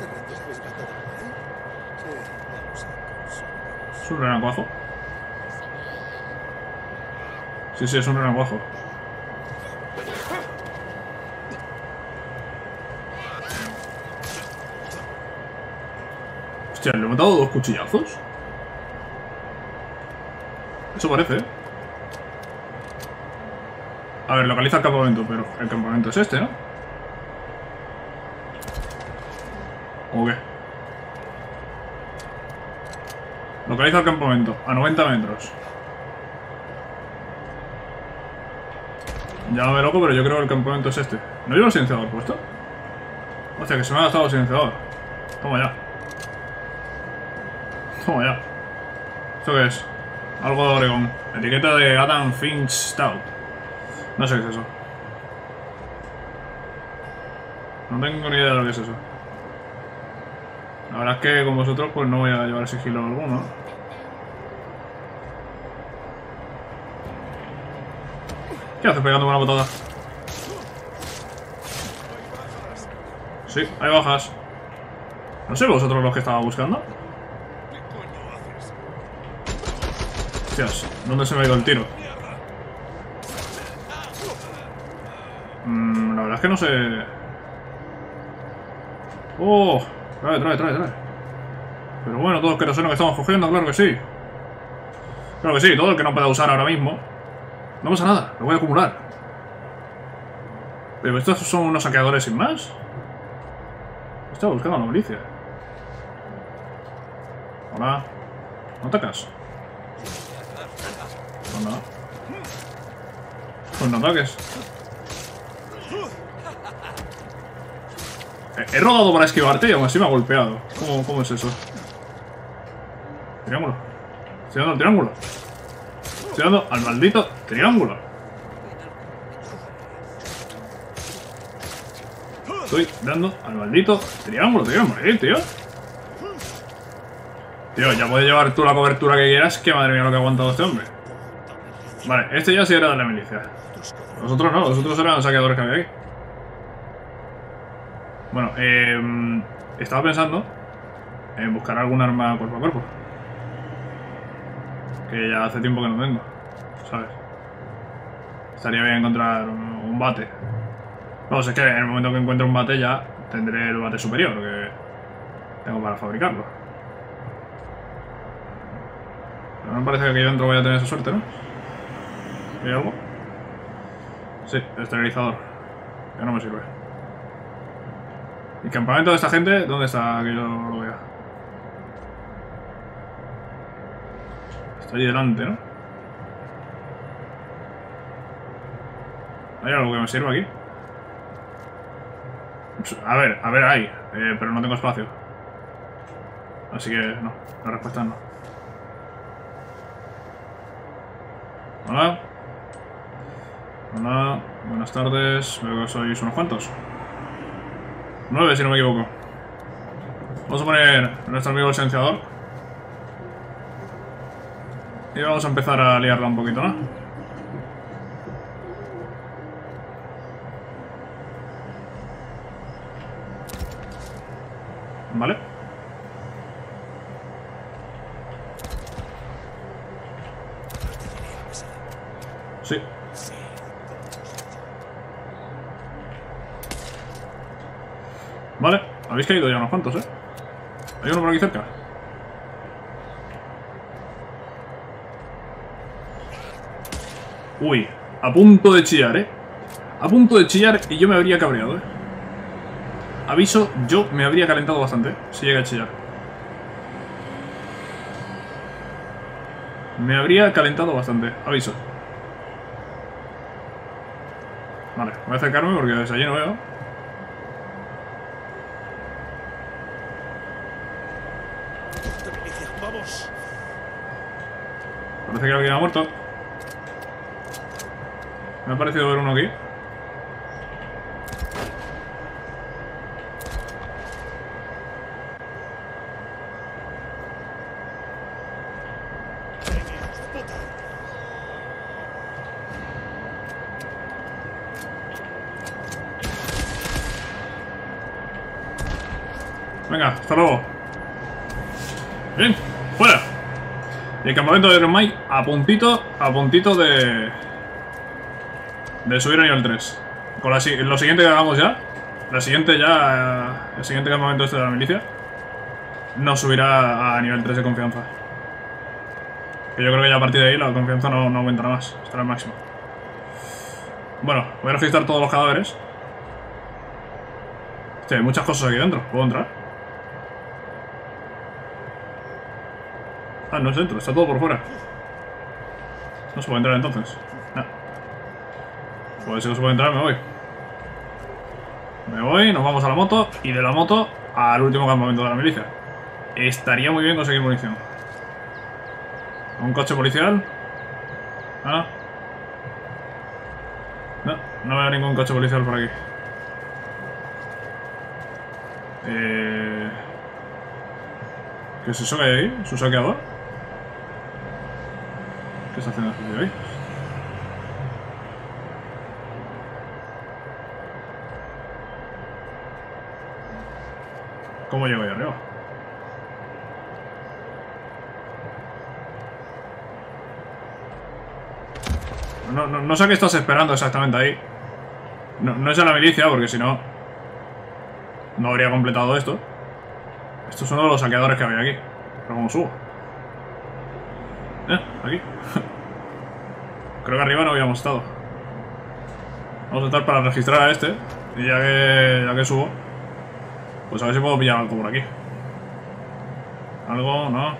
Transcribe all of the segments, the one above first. se rinde esta bicicleta también, ¿eh? Sí, vamos a consumir. ¿Es un renacuajo? Sí, sí, es un renacuajo. Hostia, ¿le he matado dos cuchillazos? Eso parece, ¿eh? A ver, localiza el campamento, pero el campamento es este, ¿no? ¿O qué? Localiza el campamento, a 90 metros. Llámame loco, pero yo creo que el campamento es este. ¿No llevo el silenciador puesto? Hostia, que se me ha gastado el silenciador. Toma ya. Toma ya. ¿Esto qué es? Algo de Oregón. Etiqueta de Adam Finch Stout. No sé qué es eso. No tengo ni idea de lo que es eso. La verdad es que con vosotros pues no voy a llevar sigilo alguno. ¿Qué haces pegándome una botada? Sí, hay bajas. ¿No sé vosotros los que estaba buscando? Hostias, ¿dónde se me ha ido el tiro? La verdad es que no sé... ¡Oh! Trae. Pero bueno, todo el queroseno que estamos cogiendo, claro que sí. Claro que sí, todo el que no pueda usar ahora mismo. No pasa nada, lo voy a acumular. Pero estos son unos saqueadores sin más. Estaba buscando a la milicia. Hola. ¿No atacas? No, nada. Pues no ataques. He rodado para esquivarte y aún así me ha golpeado. ¿Cómo es eso? Triángulo. Estoy dando al triángulo. Estoy dando al maldito triángulo. Estoy dando al maldito triángulo. Te voy a morir, tío. Tío, ya puedes llevar tú la cobertura que quieras. Que madre mía lo que ha aguantado este hombre. Vale, este ya sí era de la milicia. Los otros no, los otros eran los saqueadores que había aquí. Bueno, estaba pensando en buscar algún arma cuerpo a cuerpo. Que ya hace tiempo que no tengo, ¿sabes? Estaría bien encontrar un bate. Vamos, es que en el momento que encuentre un bate ya tendré el bate superior que tengo para fabricarlo. Pero no me parece que aquí dentro voy a tener esa suerte, ¿no? ¿Hay algo? Sí, esterilizador. Ya no me sirve. ¿El campamento de esta gente? ¿Dónde está? Que yo lo vea. Está allí delante, ¿no? ¿Hay algo que me sirva aquí? A ver, hay. Pero no tengo espacio. Así que no, la respuesta es no. Hola. Hola, buenas tardes. Veo que sois unos cuantos. 9, si no me equivoco. Vamos a poner a nuestro amigo el silenciador. Y vamos a empezar a liarla un poquito, ¿no? Vale. Sí. Vale, habéis caído ya unos cuantos, ¿eh? Hay uno por aquí cerca. Uy, a punto de chillar, ¿eh? A punto de chillar y yo me habría cabreado, ¿eh? Aviso, yo me habría calentado bastante si llega a chillar. Me habría calentado bastante, aviso. Vale, voy a acercarme porque desde allí no veo. Parece que alguien ha muerto. Me ha parecido ver uno aquí. Venga, hasta luego. Bien, fuera. Y el campamento de Iron Mike a puntito de subir a nivel 3. Con lo siguiente que hagamos ya, el siguiente campamento este de la milicia, nos subirá a nivel 3 de confianza. Que yo creo que ya a partir de ahí la confianza no aumentará más, estará al máximo. Bueno, voy a registrar todos los cadáveres. Hostia, hay muchas cosas aquí dentro, ¿puedo entrar? Ah, no es dentro, está todo por fuera. No se puede entrar entonces. Ah. Pues si no se puede entrar, me voy. Me voy, nos vamos a la moto y de la moto al último campamento de la milicia. Estaría muy bien conseguir munición. ¿Un coche policial? Ah, no. No veo ningún coche policial por aquí. ¿Qué es eso que hay ahí? ¿Es un saqueador? ¿Qué está haciendo el ahí? ¿Cómo llego ahí arriba? No sé qué estás esperando exactamente ahí. No es a la milicia, porque si no, no habría completado esto. Esto es uno de los saqueadores que había aquí. Pero ¿cómo subo? Aquí. Creo que arriba no habíamos estado. Vamos a entrar para registrar a este. Y ya que subo, pues a ver si puedo pillar algo por aquí. Algo, no.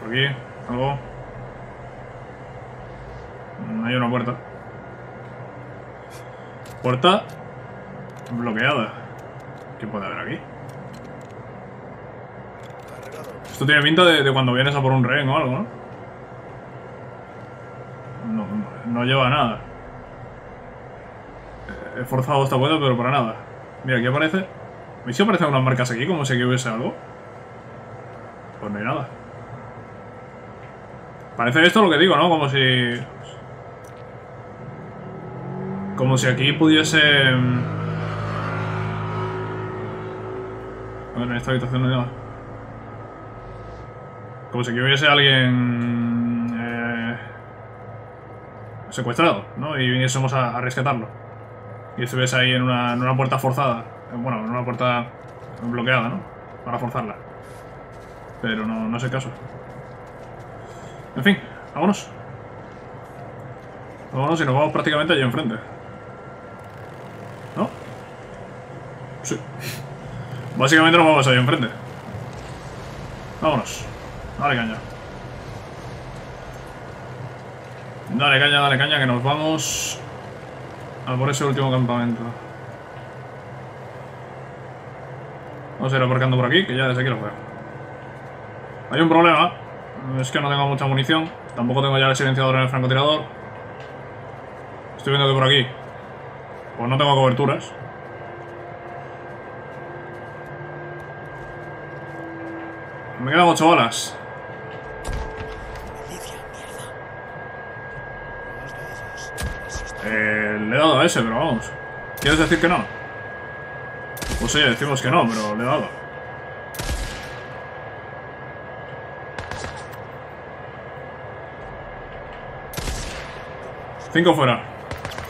Por aquí, algo. Hay una puerta. Puerta bloqueada. ¿Qué puede haber aquí? Esto tiene pinta de cuando vienes a por un rehén o algo, ¿no? No lleva nada. He forzado esta puerta, pero para nada. Mira, aquí aparece. ¿Veis si aparecen unas marcas aquí? Como si aquí hubiese algo. Pues no hay nada. Parece esto lo que digo, ¿no? Como si aquí pudiese... Bueno, en esta habitación no hay nada. Como si aquí hubiese alguien... secuestrado, ¿no? Y viniésemos a rescatarlo. Y estuviese ahí en una puerta forzada. Bueno, en una puerta bloqueada, ¿no? Para forzarla. Pero no es el caso. En fin, vámonos. Vámonos y nos vamos prácticamente allí enfrente. ¿No? Sí. Básicamente nos vamos allí enfrente. Vámonos. Dale caña. Dale caña, que nos vamos a por ese último campamento. Vamos a ir aparcando por aquí, que ya desde aquí lo veo. Hay un problema. Es que no tengo mucha munición. Tampoco tengo ya el silenciador en el francotirador. Estoy viendo que por aquí pues no tengo coberturas. Me quedan 8 balas. Le he dado a ese, pero vamos. ¿Quieres decir que no? Pues sí, decimos que no, pero le he dado. Cinco fuera.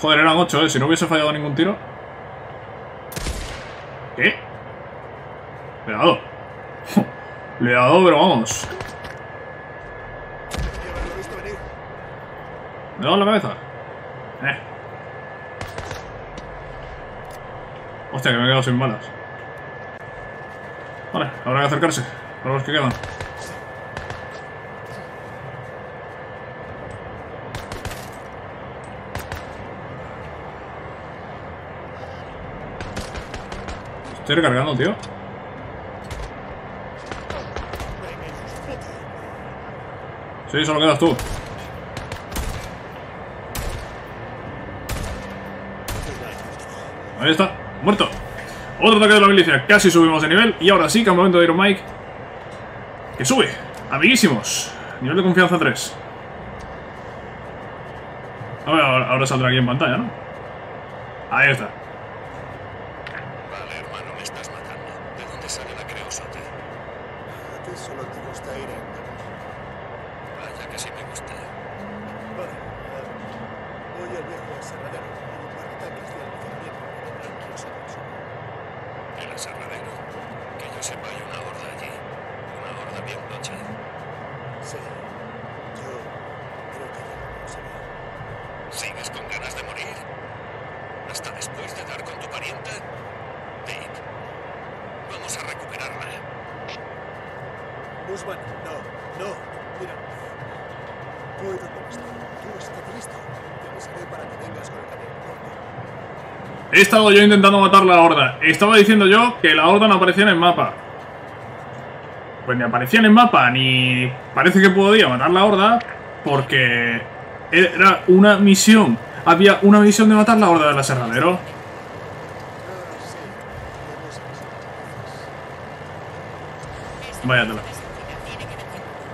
Joder, eran 8, si no hubiese fallado ningún tiro. ¿Qué? Le he dado. Le he dado, pero vamos. ¿Le he dado en la cabeza? Hostia, que me he quedado sin balas. Vale, habrá que acercarse para los que quedan. Estoy recargando, tío. Sí, solo quedas tú. Ahí está, muerto. Otro ataque de la milicia, casi subimos de nivel. Y ahora sí, campamento de Iron Mike, que sube, amiguísimos. Nivel de confianza 3. A ver, ahora saldrá aquí en pantalla, ¿no? Ahí está. Vale, hermano, me estás matando. solo te gusta ir a andar. Vaya que sí me gusta. Vale, voy al viejo aserradero. Hay un par de tanques de almacenamiento que tendrán que usar el suelo. El aserradero. Que yo sepa, hay una horda allí. Una horda bien tocha. Sí. Yo creo que ya no se ve. ¿Sigues con ganas de morir? ¿Hasta después de dar con tu pariente? Dick, vamos a recuperarla. Busman, no, mira. Puedo con esto. Tú estás listo. Te avisaré para que vengas con el camión corto. He estado yo intentando matar la horda. Estaba diciendo yo que la horda no aparecía en el mapa. Pues ni aparecía en el mapa, ni parece que podía matar la horda, porque era una misión. Había una misión de matar la horda del aserradero. Váyatela.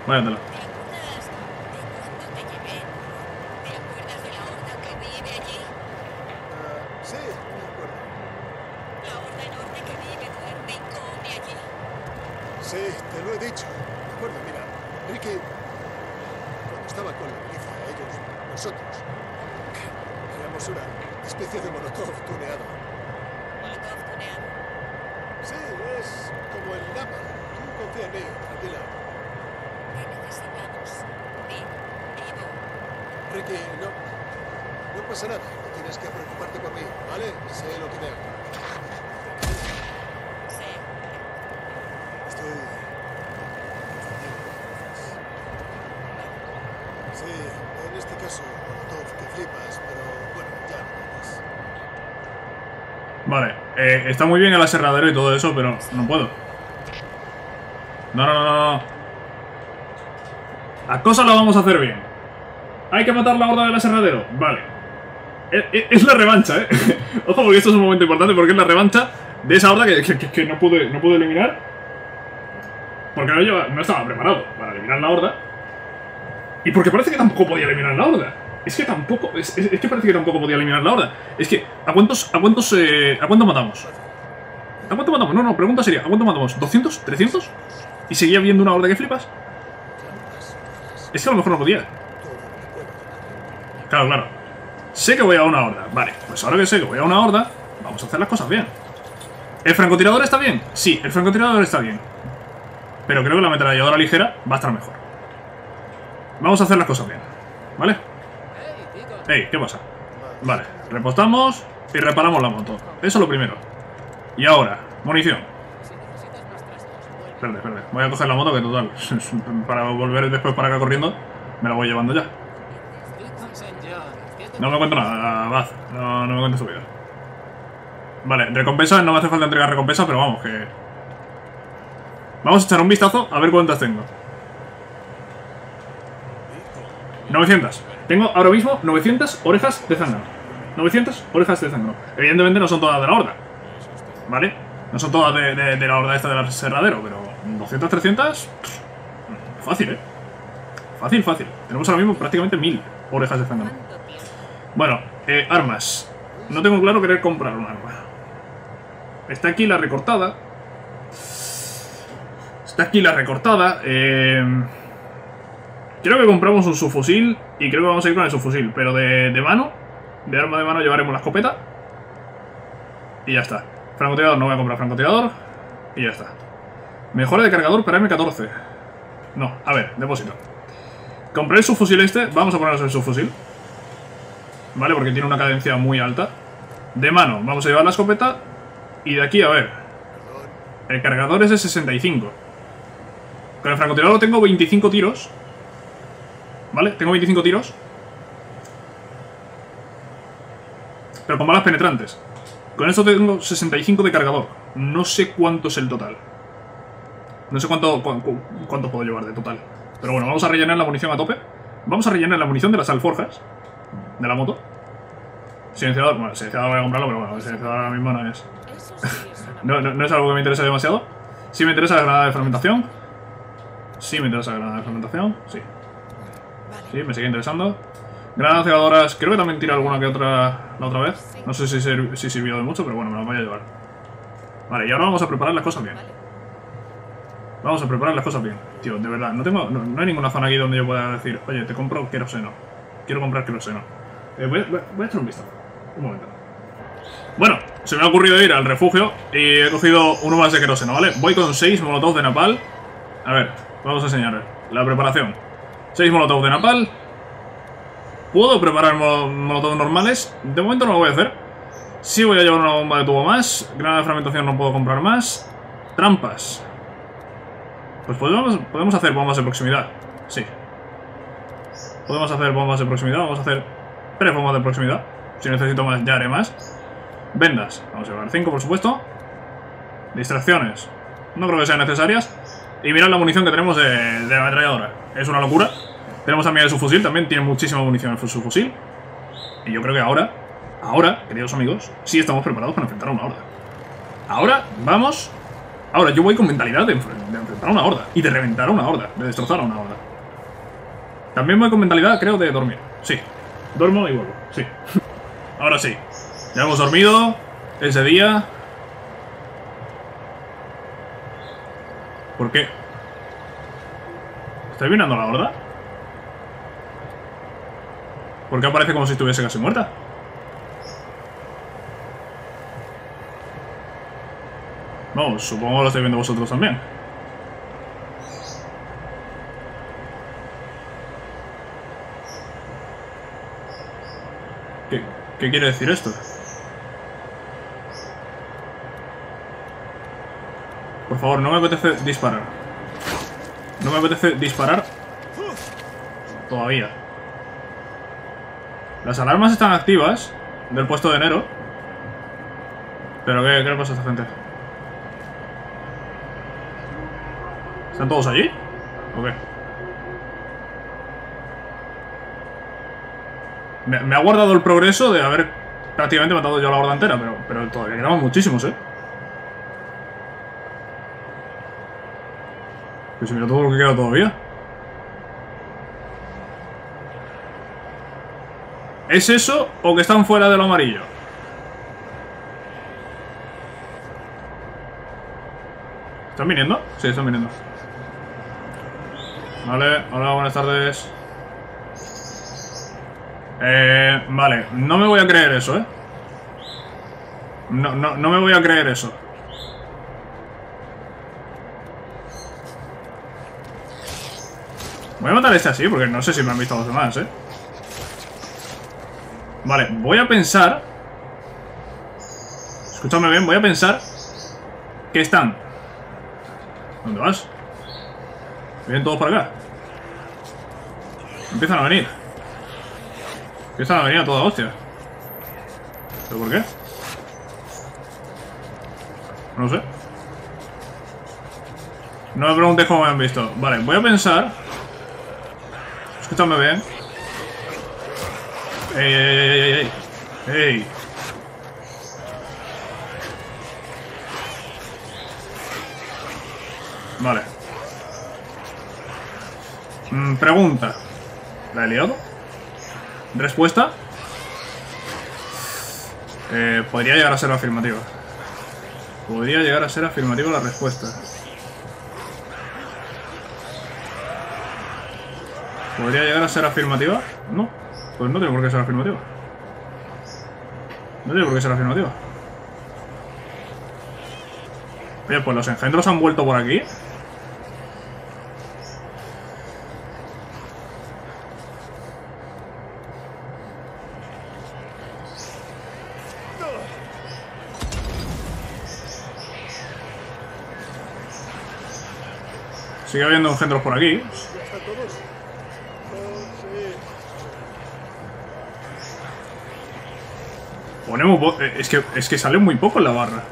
Váyatela. Vale, está muy bien el aserradero y todo eso, pero no puedo. No. Las cosas las vamos a hacer bien. Hay que matar la horda del aserradero. Vale. Es la revancha, ¿eh? Ojo, porque esto es un momento importante, porque es la revancha de esa horda que no pude eliminar. Porque no estaba preparado para eliminar la horda. Y porque parece que tampoco podía eliminar la horda. Es que tampoco. Es que parece que tampoco podía eliminar la horda. Es que. ¿A cuánto matamos? ¿A cuánto matamos? No, pregunta sería, ¿a cuánto matamos? ¿200? ¿300? ¿Y seguía habiendo una horda que flipas? Es que a lo mejor no podía. Claro. Sé que voy a una horda. Vale, pues ahora que sé que voy a una horda, vamos a hacer las cosas bien. ¿El francotirador está bien? Sí, el francotirador está bien. Pero creo que la ametralladora ligera va a estar mejor. Vamos a hacer las cosas bien, ¿vale? Ey, ¿qué pasa? Vale, repostamos y reparamos la moto. Eso es lo primero. Y ahora, munición. Espera. Voy a coger la moto que total, para volver después para acá corriendo, me la voy llevando ya. No me cuento nada, Baz. No me cuento su vida. Vale, recompensas, no me hace falta entregar recompensas, pero vamos, que... Vamos a echar un vistazo a ver cuántas tengo. 900. Tengo ahora mismo 900 orejas de zángano. 900 orejas de zángano. Evidentemente no son todas de la horda, ¿vale? No son todas de la horda esta del aserradero, pero 200, 300... Pff, fácil, ¿eh? Fácil. Tenemos ahora mismo prácticamente 1000 orejas de zángano. Bueno, armas. No tengo claro querer comprar un arma. Está aquí la recortada. Creo que compramos un subfusil y creo que vamos a ir con el subfusil, pero de mano, de arma de mano llevaremos la escopeta y ya está. Francotirador, no voy a comprar francotirador y ya está. Mejora de cargador para M14. No, a ver, depósito. Compré el subfusil este, vamos a ponernos el subfusil. Vale, porque tiene una cadencia muy alta. De mano, vamos a llevar la escopeta y de aquí, a ver. El cargador es de 65. Con el francotirador tengo 25 tiros. ¿Vale? Tengo 25 tiros. Pero con balas penetrantes. Con esto tengo 65 de cargador. No sé cuánto es el total. No sé cuánto puedo llevar de total. Pero bueno, vamos a rellenar la munición a tope. Vamos a rellenar la munición de las alforjas de la moto. Silenciador, bueno, silenciador voy a comprarlo, pero bueno, el silenciador ahora mismo no es no es algo que me interese demasiado. Sí me interesa la granada de fermentación. Sí. Sí, me sigue interesando. Granadas cegadoras, creo que también tiré alguna que otra la otra vez. No sé si sirvió de mucho, pero bueno, me las voy a llevar. Vale, y ahora vamos a preparar las cosas bien. Vamos a preparar las cosas bien. Tío, de verdad, no hay ninguna zona aquí donde yo pueda decir, oye, te compro queroseno. Quiero comprar queroseno. Voy a echar un vistazo. Un momento. Bueno, se me ha ocurrido ir al refugio y he cogido uno más de queroseno, ¿vale? Voy con 6 molotov de napal. A ver, vamos a enseñar la preparación. 6 molotov de napal. ¿Puedo preparar molotov normales? De momento no lo voy a hacer. Sí voy a llevar una bomba de tubo más. Granada de fragmentación no puedo comprar más. Trampas. Pues podemos hacer bombas de proximidad. Sí. Podemos hacer bombas de proximidad. Vamos a hacer 3 bombas de proximidad. Si necesito más, ya haré más. Vendas, vamos a llevar 5 por supuesto. Distracciones, no creo que sean necesarias. Y mirad la munición que tenemos de la ametralladora. Es una locura. Tenemos también el subfusil, también tiene muchísima munición el subfusil. Y yo creo que ahora, queridos amigos, sí estamos preparados para enfrentar a una horda. Ahora yo voy con mentalidad de enfrentar a una horda. Y de reventar a una horda, de destrozar a una horda. También voy con mentalidad, creo, de dormir. Sí, duermo y vuelvo, sí. Ahora sí. Ya hemos dormido ese día. ¿Por qué? ¿Estáis mirando la horda? ¿Por qué aparece como si estuviese casi muerta? No, supongo que lo estáis viendo vosotros también. ¿Qué quiere decir esto? Por favor, no me apetece disparar. No me apetece disparar todavía. Las alarmas están activas del puesto de enero. Pero ¿qué le pasa a esta gente? ¿Están todos allí? ¿O qué? Me ha guardado el progreso de haber prácticamente matado yo a la horda entera, pero todavía quedamos muchísimos, ¿eh? Pues si mira todo lo que queda todavía. ¿Es eso o que están fuera de lo amarillo? ¿Están viniendo? Sí, están viniendo. Vale, hola, buenas tardes. Vale, no me voy a creer eso, ¿eh? No me voy a creer eso. Voy a matar a este así, porque no sé si me han visto los demás, ¿eh? Vale, voy a pensar... Escúchame bien, voy a pensar... Que están... ¿Dónde vas? ¿Vienen todos para acá? Empiezan a venir. Empiezan a venir a toda hostia. ¿Pero por qué? No sé. No me preguntes cómo me han visto. Vale, voy a pensar. Escúchame bien. Ey. Vale. Pregunta. ¿La he liado? Respuesta. Podría llegar a ser afirmativa. Podría llegar a ser afirmativa la respuesta. ¿Podría llegar a ser afirmativa? No. Pues no tiene por qué ser afirmativa. No tiene por qué ser afirmativa. Oye, pues los engendros han vuelto por aquí. Sigue habiendo engendros por aquí. Ponemos... Es que sale muy poco en la barra.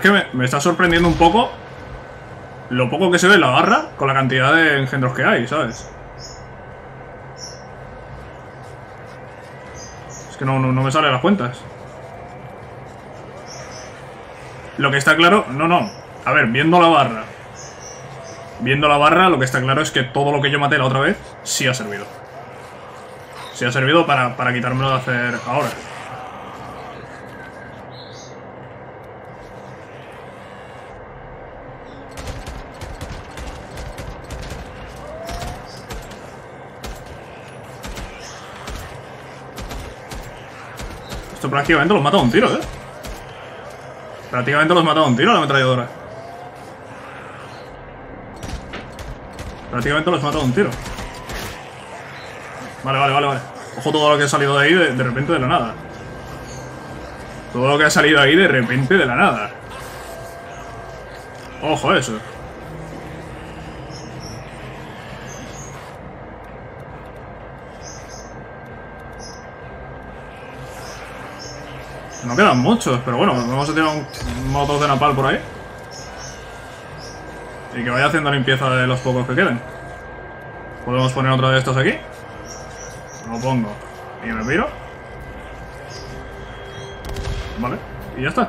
Que me está sorprendiendo un poco lo poco que se ve en la barra con la cantidad de engendros que hay, ¿sabes? Es que no me salen las cuentas. Lo que está claro... No. A ver, viendo la barra, lo que está claro es que todo lo que yo maté la otra vez sí ha servido. Sí ha servido para quitármelo de hacer ahora. Esto prácticamente los mata de un tiro, ¿eh? Prácticamente los mata de un tiro la ametralladora. Prácticamente los mata de un tiro. Vale. Ojo todo lo que ha salido de ahí de repente de la nada. Todo lo que ha salido ahí de repente de la nada. Ojo eso. No quedan muchos, pero bueno, vamos a tirar un motor de napal por ahí. Y que vaya haciendo limpieza de los pocos que queden. Podemos poner otra de estas aquí. Lo pongo. Y me piro. Vale, y ya está.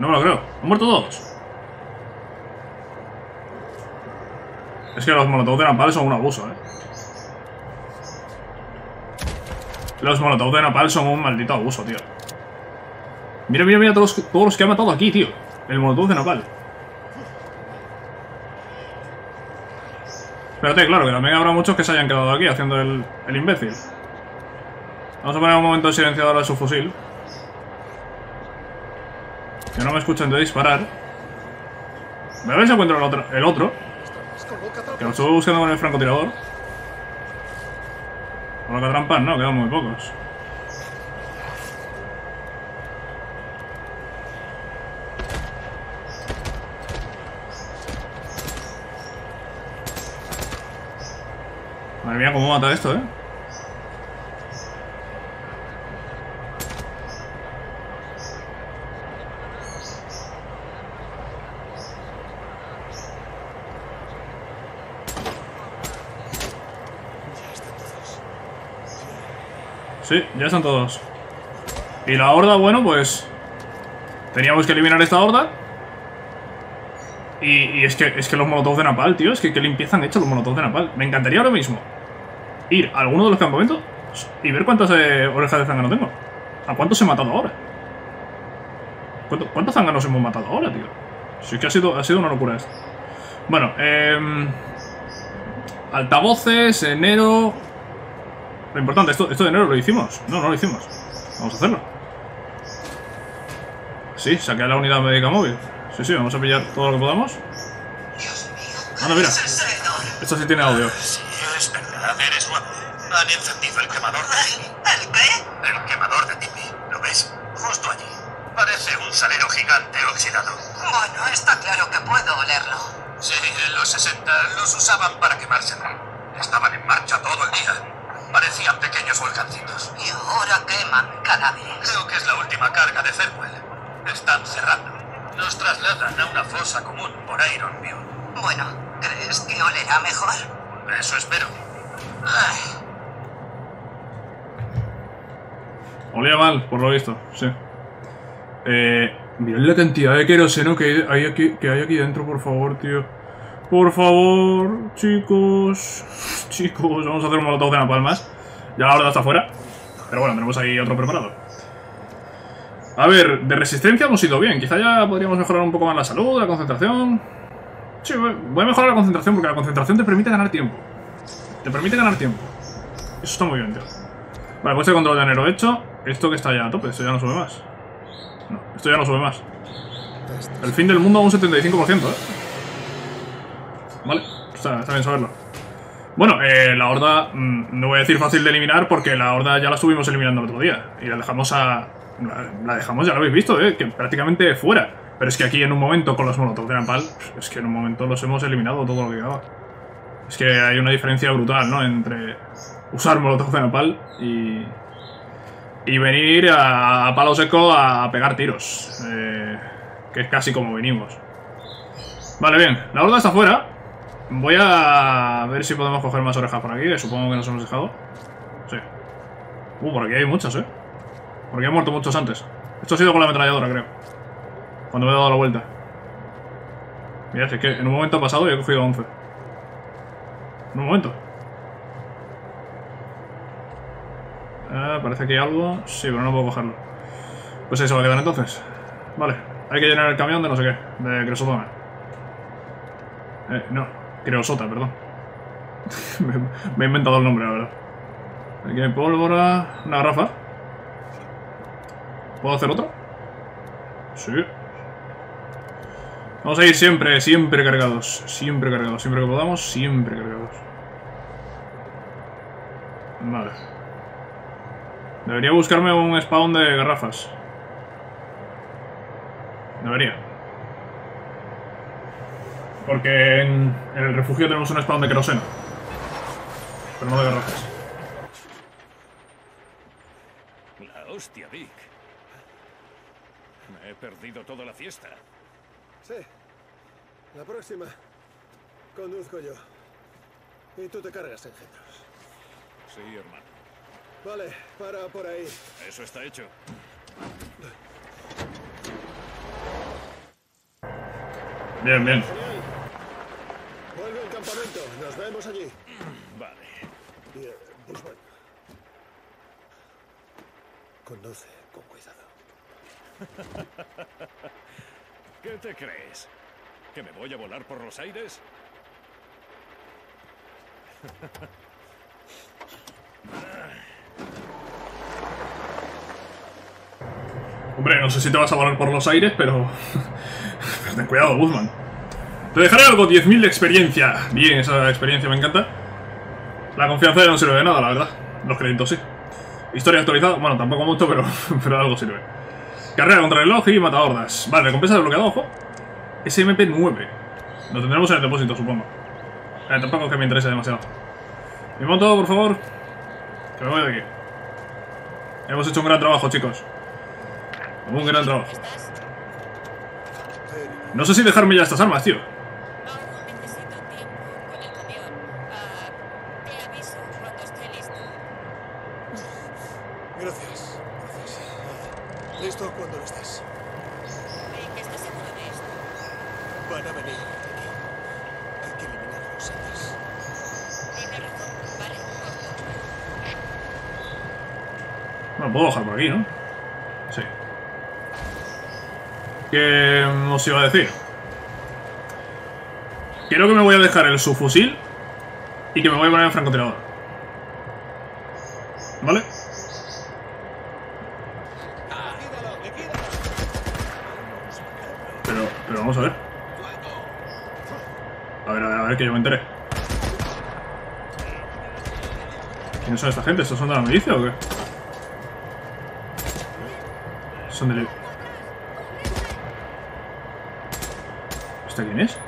No me lo creo. ¿Han muerto todos? Es que los molotov de napal son un abuso, eh. Los molotov de napal son un maldito abuso, tío. Mira todos los que ha matado aquí, tío. El molotov de napal. Espérate, claro, que también habrá muchos que se hayan quedado aquí haciendo el imbécil. Vamos a poner un momento de silenciador de su fusil. Que no me escuchen de disparar. Voy a ver si encuentro el otro. Que lo estuve buscando con el francotirador. Por lo que trampas, no, quedan muy pocos. Madre mía, cómo mata esto, eh. Sí, ya están todos. Y la horda, bueno, pues... teníamos que eliminar esta horda. Y es que los molotov de napal, tío. Es que qué limpieza han hecho los molotov de napal. Me encantaría ahora mismo ir a alguno de los campamentos y ver cuántas orejas de zángano tengo. ¿A cuántos he matado ahora? ¿Cuántos zánganos hemos matado ahora, tío? Si es que ha sido una locura esto. Bueno, altavoces, enero... Lo importante, esto de enero lo hicimos. No lo hicimos. Vamos a hacerlo. Sí, saqué la unidad médica móvil. Sí, vamos a pillar todo lo que podamos. Dios mío. Anda, mira. Esto sí tiene audio. Sí, es verdad, eres guapo. Han encendido el quemador de tipi. ¿El qué? El quemador de tipi. ¿Lo ves? Justo allí. Parece un salero gigante oxidado. Bueno, está claro que puedo olerlo. Sí, en los 60 los usaban para quemarse. Estaban en marcha todo el día. Parecían pequeños volcancitos. Y ahora queman cadáveres. Creo que es la última carga de Ferwell. Están cerrando. Nos trasladan a una fosa común por Ironview. Bueno, ¿crees que olerá mejor? Eso espero. Ay. Olía mal, por lo visto, sí. Mirad la cantidad de queroseno que hay aquí dentro, por favor, tío. Por favor, chicos, vamos a hacer un molotov de napalm más. Ya la horda está fuera. Pero bueno, tenemos ahí otro preparado. A ver, de resistencia hemos ido bien. Quizá ya podríamos mejorar un poco más la salud, la concentración. Sí, voy a mejorar la concentración porque la concentración te permite ganar tiempo. Eso está muy bien, tío. Vale, pues este control de enero hecho. Esto que está ya a tope, esto ya no sube más. No, esto ya no sube más. El fin del mundo a un 75%, ¿eh? Vale, está bien saberlo. Bueno, la horda, no voy a decir fácil de eliminar porque la horda ya la estuvimos eliminando el otro día. Y la dejamos, ya lo habéis visto, que prácticamente fuera. Pero es que aquí en un momento con los molotov de napal, es que en un momento los hemos eliminado todo lo que quedaba. Es que hay una diferencia brutal, ¿no? Entre usar molotov de napal y venir a palo seco a pegar tiros. Que es casi como venimos. Vale, bien, la horda está fuera. Voy a ver si podemos coger más orejas por aquí, que supongo que nos hemos dejado. Sí. Por aquí hay muchas, Porque han muerto muchos antes. Esto ha sido con la ametralladora, creo. Cuando me he dado la vuelta. Mira, es que en un momento ha pasado y he cogido 11. En un momento. Parece que hay algo. Sí, pero no puedo cogerlo. Pues ahí se va a quedar entonces. Vale, hay que llenar el camión de no sé qué. De creosotona. No, creosota, perdón. Me he inventado el nombre, la verdad. Aquí hay pólvora. Una garrafa. ¿Puedo hacer otra? Sí. Vamos a ir siempre, siempre cargados. Siempre cargados, siempre que podamos. Siempre cargados. Vale. Debería buscarme un spawn de garrafas. Debería. Porque en el refugio tenemos un spawn de queroseno. Pero no de garrafas. La hostia, Vic. Me he perdido toda la fiesta. Sí. La próxima conduzco yo. Y tú te cargas en géneros. Sí, hermano. Vale, para por ahí. Eso está hecho. Bien, bien. Vuelve al campamento, nos vemos allí. Vale. Bien, pues bueno. Conduce con cuidado. ¿Qué te crees? ¿Que me voy a volar por los aires? Hombre, no sé si te vas a volar por los aires, pero... pero ten cuidado, Guzmán. Te dejaré algo, 10.000 de experiencia. Bien, esa experiencia me encanta. La confianza ya no sirve de nada, la verdad. Los créditos sí. Historia actualizada, bueno, tampoco mucho, pero algo sirve. Carrera contra el reloj y mata hordas. Vale, recompensa desbloqueada, ojo. SMP 9. Lo tendremos en el depósito, supongo. Tampoco es que me interese demasiado. Mi moto, por favor. Que me voy de aquí. Hemos hecho un gran trabajo, chicos. Un gran trabajo. No sé si dejarme ya estas armas, tío. Gracias. Listo cuando lo estés. ¿Estás seguro de esto? Van a venir. Hay que eliminarlos antes. Tienes razón, vale. Bueno, puedo bajar por aquí, ¿no? Sí. ¿Qué os iba a decir? Creo que me voy a dejar el subfusil y que me voy a poner el francotirador. ¿Vale? Pero vamos a ver. A ver, que yo me enteré. ¿Quiénes son esta gente? ¿Estos son de la milicia o qué? Son de... ¿Quién es?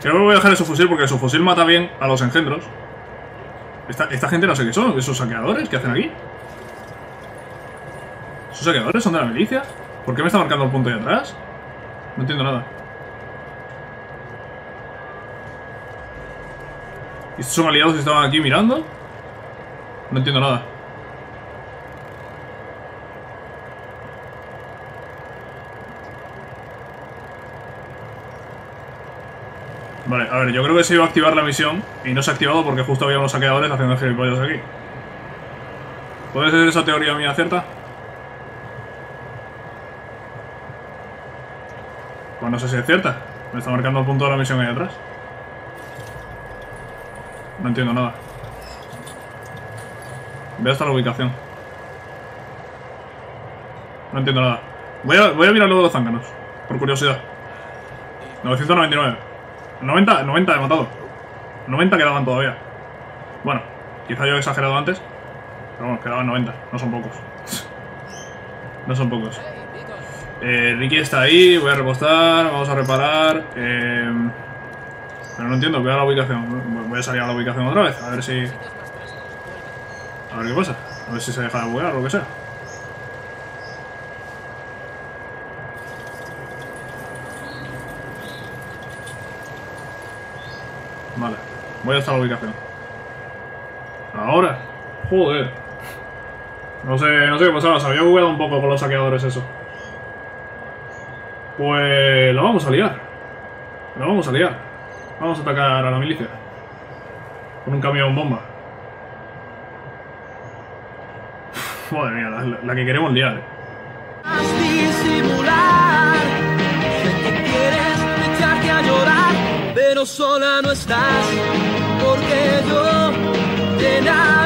Creo que voy a dejar el subfusil porque el subfusil mata bien a los engendros. Esta gente no sé qué son, esos saqueadores que hacen aquí. ¿Esos saqueadores son de la milicia? ¿Por qué me está marcando el punto de atrás? No entiendo nada. ¿Estos son aliados que estaban aquí mirando? No entiendo nada. Vale, a ver, yo creo que se iba a activar la misión y no se ha activado porque justo había unos saqueadores haciendo gilipollas aquí. ¿Puede ser esa teoría mía cierta? Pues no sé si es cierta. Me está marcando el punto de la misión ahí atrás. No entiendo nada. Veo hasta la ubicación. No entiendo nada. Voy a mirar lo de los zánganos, por curiosidad. 999. 90 he matado. 90 quedaban todavía. Bueno, quizá yo he exagerado antes. Pero bueno, quedaban 90, no son pocos. No son pocos. Ricky está ahí, voy a repostar, vamos a reparar. Pero no entiendo, voy a la ubicación. Voy a salir a la ubicación otra vez, a ver si... A ver qué pasa, a ver si se deja de buguear o lo que sea. Voy hasta la ubicación. Ahora. Joder. No sé qué pasaba. Se había jugado un poco con los saqueadores eso. Pues la vamos a liar. La vamos a liar. Vamos a atacar a la milicia. Con un camión bomba. Madre mía, la que queremos liar. Sola no estás, porque yo te da.